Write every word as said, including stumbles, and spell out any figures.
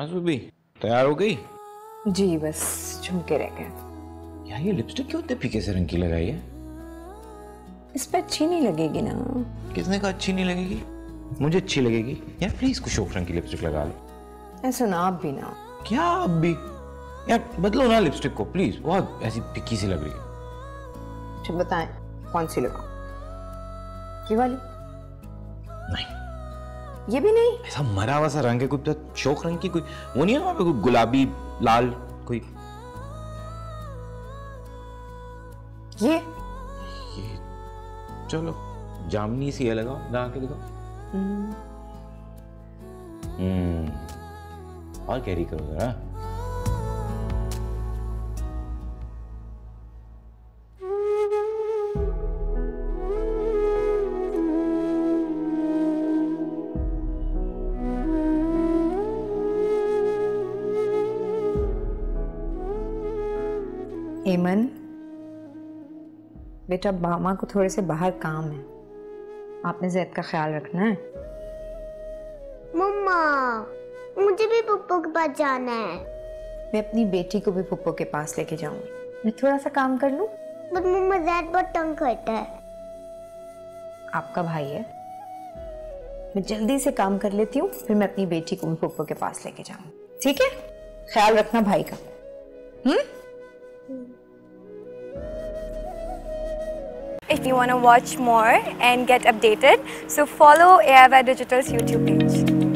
आज़ुबी तैयार हो गई? जी बस झुमके रह गए। यार ये लिपस्टिक क्यों इतने फीके से रंग की लगाई है? इस पर अच्छी नहीं लगेगी ना। किसने कहा अच्छी नहीं लगेगी? मुझे अच्छी लगेगी। यार प्लीज कुछ शौक रंग की लिपस्टिक लगा लो। ऐसा ना आप भी ना। क्या आप भी? यार बदलो ना लिपस्टिक को प्लीज, बहुत ऐसी फीकी सी लग रही है। अच्छा बताएं कौन सी लगाऊं? ये वाली? नहीं। ये भी नहीं? ऐसा मरा हुआ सा रंग है, कोई शौक रंग की कोई वो नहीं है वहाँ पे, कोई गुलाबी लाल कोई ये ये चलो जामनी सी लगाओ, लगा के दिखाओ। हम्म और कैरी करो जरा। एमन बेटा मामा को थोड़े से बाहर काम है, आपने जैद का ख्याल रखना है। मम्मा मुझे भी पप्पू के पास जाना है। मैं अपनी बेटी को भी पप्पू के पास लेके जाऊंगी। मैं थोड़ा सा काम कर लूं? बट मम्मा जैद बहुत तंग करता है। आपका भाई है, मैं जल्दी से काम कर लेती हूँ, फिर मैं अपनी बेटी को भी पप्पू के पास लेके जाऊंगी। ठीक है, ख्याल रखना भाई का। हम्म If you want to watch more and get updated, so follow A I Y Digital's YouTube page.